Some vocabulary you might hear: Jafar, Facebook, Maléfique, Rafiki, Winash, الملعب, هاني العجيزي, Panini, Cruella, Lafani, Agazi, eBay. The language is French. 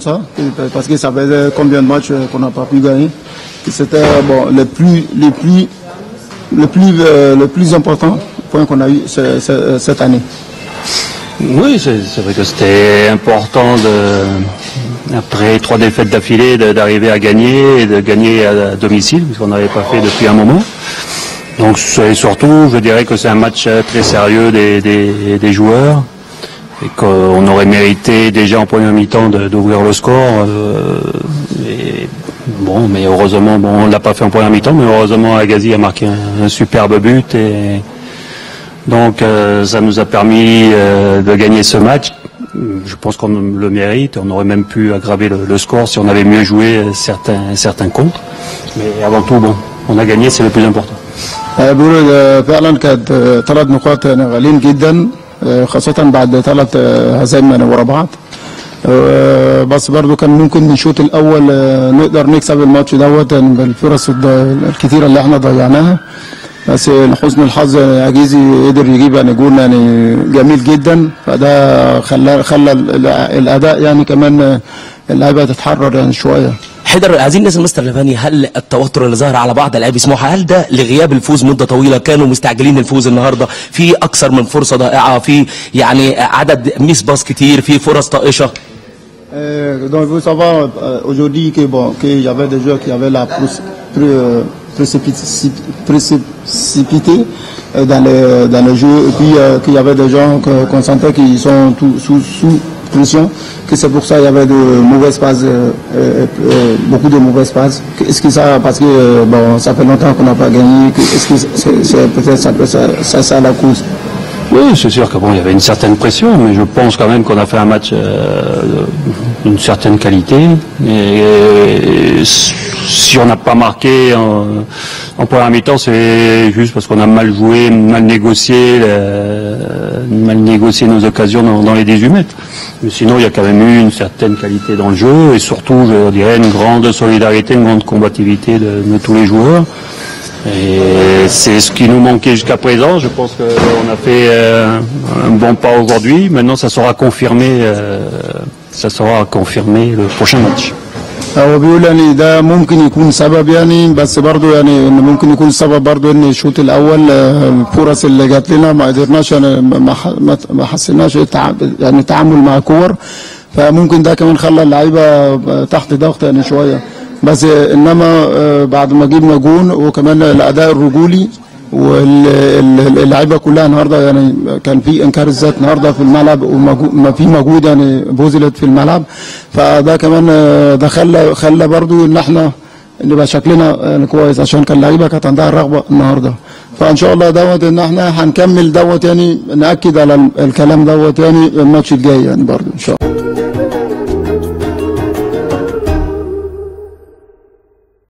Ça, parce que ça faisait combien de matchs qu'on n'a pas pu gagner. C'était bon, le plus important point qu'on a eu cette année. Oui, c'est vrai que c'était important, après 3 défaites d'affilée, d'arriver à gagner et de gagner à domicile, ce qu'on n'avait pas fait depuis un moment. Donc surtout, je dirais que c'est un match très sérieux des joueurs. Et qu'on aurait mérité déjà en première mi-temps d'ouvrir le score. Bon, mais heureusement, bon, on ne l'a pas fait en première mi-temps, mais heureusement Agazi a marqué un superbe but. Et donc ça nous a permis de gagner ce match. Je pense qu'on le mérite. On aurait même pu aggraver le score si on avait mieux joué certains contres. Mais avant tout, bon, on a gagné, c'est le plus important. خاصة بعد 3 هزايم ورا بعض بس برضو كان ممكن من الشوط الاول نقدر نكسب الماتش دوت بالفرص الكثيره اللي احنا ضيعناها بس لحسن الحظ عجيزي قدر يجيب جول يعني جميل جدا فده خلى الاداء يعني كمان اللعيبه تتحرر يعني شويه. حيدر عايزين نسال مستر لافاني هل التوتر اللي ظهر على بعض اللاعبين سموحه هل ده لغياب الفوز مده طويله كانوا مستعجلين الفوز النهارده في اكثر من فرصه ضائعه في يعني عدد ميس باس كتير في فرص طائشه donc vous savoir aujourd'hui que bon qu'il y avait des joueurs qui avaient la précipité dans le jeu et puis qu'il y avait des gens qu'on sentait qu'ils sont tout sous pression, que c'est pour ça qu'il y avait de mauvaises passes, beaucoup de mauvaises passes. Est-ce que ça, parce que bon, ça fait longtemps qu'on n'a pas gagné, est-ce que peut-être ça la cause? Oui, c'est sûr qu'il y avait une certaine pression, mais je pense quand même qu'on a fait un match d'une certaine qualité. Et si on n'a pas marqué en première mi-temps, c'est juste parce qu'on a mal joué, mal négocié nos occasions dans les 18 mètres. Mais sinon, il y a quand même eu une certaine qualité dans le jeu et surtout, je dirais, une grande solidarité, une grande combativité de tous les joueurs. Et c'est ce qui nous manquait jusqu'à présent. Je pense qu'on a fait un bon pas aujourd'hui. Maintenant, ça sera confirmé le prochain match. هو بيقول يعني ده ممكن يكون سبب يعني بس برضه يعني ان ممكن يكون سبب برضه ان الشوط الاول الفرص اللي جات لنا ما قدرناش ما حسيناش يعني تعامل مع كور فممكن ده كمان خلى اللعيبه تحت ضغط يعني شويه بس انما بعد ما جبنا جون وكمان الاداء الرجولي واللعيبه كلها النهارده يعني كان في انكار الذات النهارده في الملعب وما في مجهود يعني بذلت في الملعب فده كمان ده خلى برضو ان احنا نبقى شكلنا كويس عشان كان اللعيبه كانت عندها الرغبه النهارده فان شاء الله دوت ان احنا هنكمل دوت يعني ناكد على الكلام دوت يعني الماتش الجاي يعني برضو ان شاء الله.